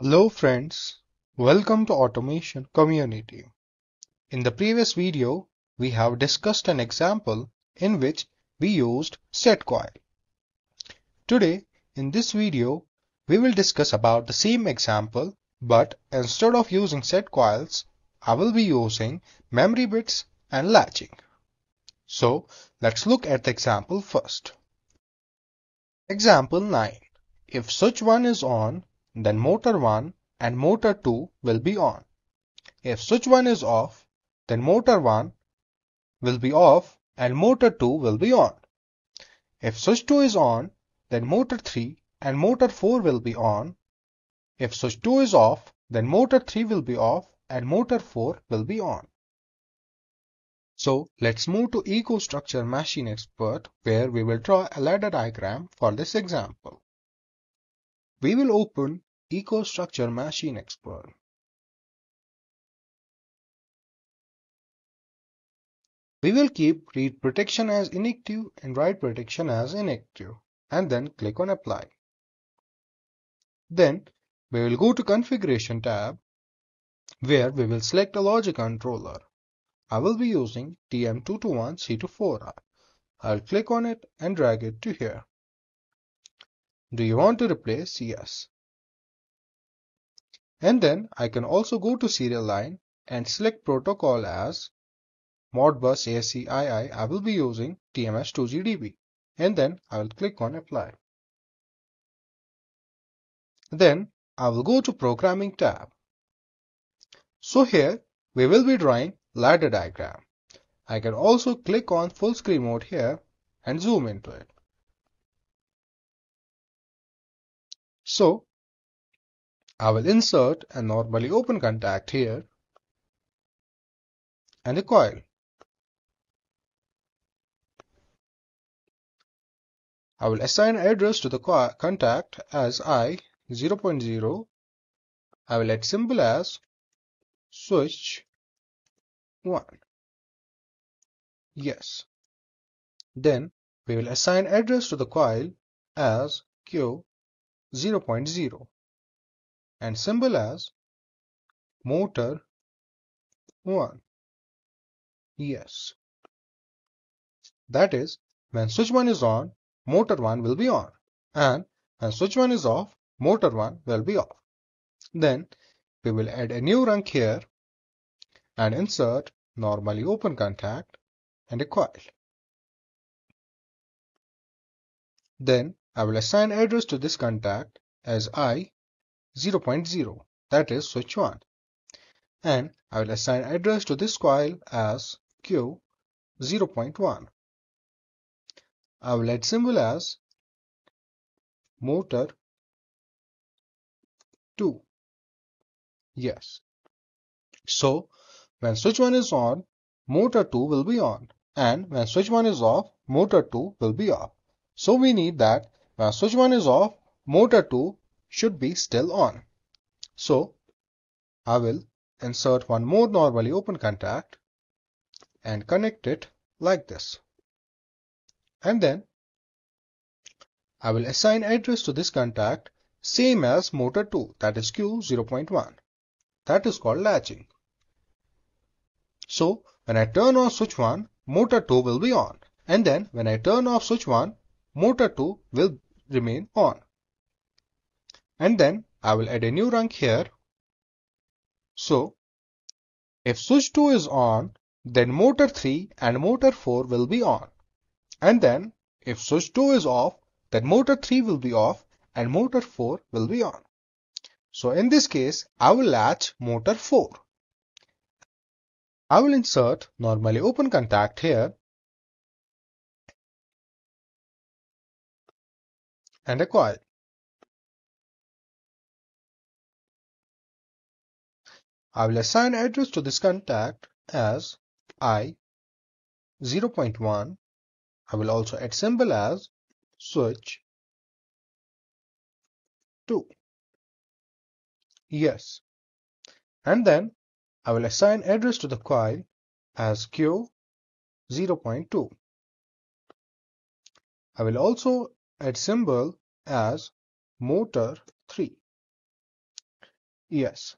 Hello friends, welcome to Automation Community. In the previous video, we have discussed an example in which we used state coil. Today, in this video, we will discuss about the same example, but instead of using state coils, I will be using memory bits and latching. So, let's look at the example first. Example 9. If switch 1 is on, then motor 1 and motor 2 will be on. If switch 1 is off, then motor 1 will be off and motor 2 will be on. If switch 2 is on, then motor 3 and motor 4 will be on. If switch 2 is off, then motor 3 will be off and motor 4 will be on. So let's move to EcoStruxure Machine Expert, where we will draw a ladder diagram for this example. We will open EcoStruxure Machine Expert. We will keep read protection as inactive and write protection as inactive, and then click on Apply. Then we will go to Configuration tab, where we will select a logic controller. I will be using TM221 C24R. I'll click on it and drag it to here. Do you want to replace? Yes. And then I can also go to serial line and select protocol as Modbus ASCII. I will be using TMS2GDB. And then I will click on Apply. Then I will go to Programming tab. So here we will be drawing ladder diagram. I can also click on full screen mode here and zoom into it. So, I will insert a normally open contact here and a coil. I will assign address to the contact as I 0.0. I will let symbol as switch 1. Yes. Then we will assign address to the coil as Q 0.0 and symbol as motor 1. Yes. That is, when switch 1 is on, motor 1 will be on, and when switch 1 is off, motor 1 will be off. Then we will add a new rung here and insert normally open contact and a coil. Then I will assign address to this contact as I 0.0, that is switch 1, and I will assign address to this coil as Q 0.1. I will add symbol as motor 2. Yes. So when switch 1 is on, motor 2 will be on, and when switch 1 is off, motor 2 will be off. So we need that when switch 1 is off, motor 2 should be still on. So I will insert one more normally open contact and connect it like this. And then I will assign address to this contact same as motor 2, that is Q 0.1. That is called latching. So when I turn on switch 1, motor 2 will be on. And then when I turn off switch 1, motor 2 will remain on. And then I will add a new rung here. So if switch 2 is on, then motor 3 and motor 4 will be on. And then if switch 2 is off, then motor 3 will be off and motor 4 will be on. So in this case, I will latch motor 4. I will insert normally open contact here and a coil. I will assign address to this contact as I 0.1. I will also add symbol as switch 2. Yes. And then I will assign address to the coil as Q 0.2. I will also add symbol as motor 3. Yes.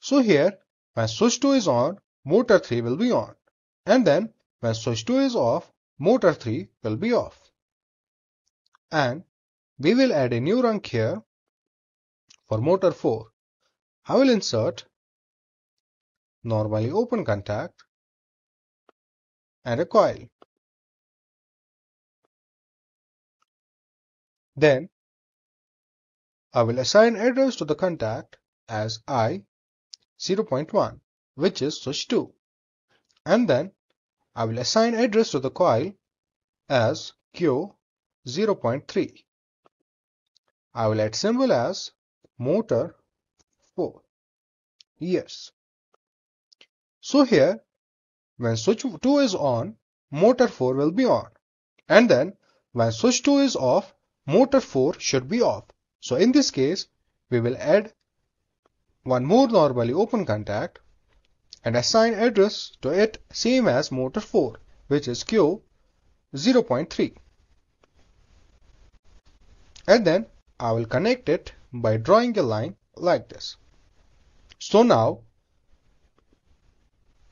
So here when switch 2 is on, motor 3 will be on, and then when switch 2 is off, motor 3 will be off. And we will add a new rung here for motor 4. I will insert normally open contact and a coil. Then I will assign address to the contact as I 0.1, which is switch 2, and then I will assign address to the coil as Q 0.3. I will add symbol as motor 4. Yes. So here when switch 2 is on, motor 4 will be on, and then when switch 2 is off, motor 4 should be off. So in this case we will add one more normally open contact and assign address to it same as motor 4, which is Q 0.3, and then I will connect it by drawing a line like this. So now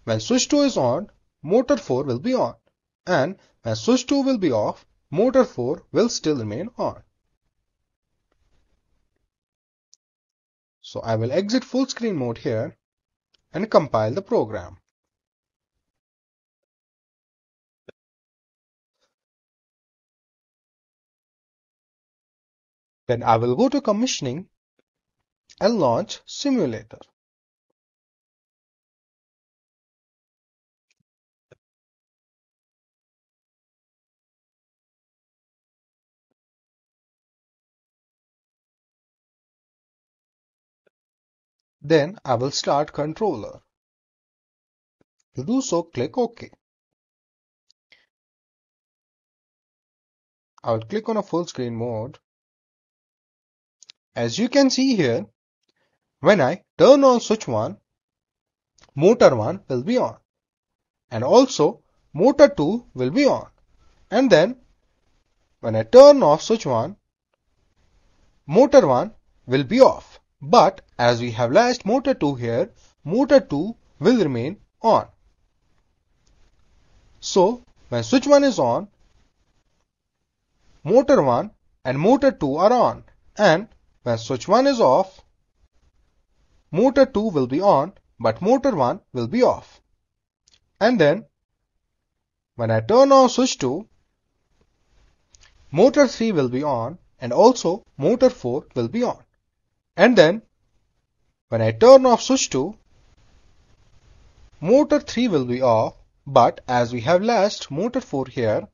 when switch 2 is on, motor 4 will be on, and when switch 2 will be off, motor 4 will still remain on. So I will exit full screen mode here and compile the program. Then I will go to commissioning and launch simulator. Then I will start controller. To do so, click OK. I will click on a full screen mode. As you can see here, when I turn on switch 1, motor 1 will be on, and also motor 2 will be on, and then when I turn off switch 1, motor 1 will be off. But as we have latched motor 2 here, motor 2 will remain on. So when switch 1 is on, motor 1 and motor 2 are on, and when switch 1 is off, motor 2 will be on but motor 1 will be off. And then when I turn on switch 2, motor 3 will be on and also motor 4 will be on. And then when I turn off switch 2, motor 3 will be off, but as we have latched motor 4 here,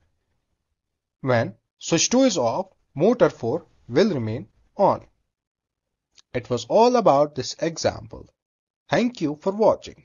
when switch 2 is off, motor 4 will remain on. It was all about this example. Thank you for watching.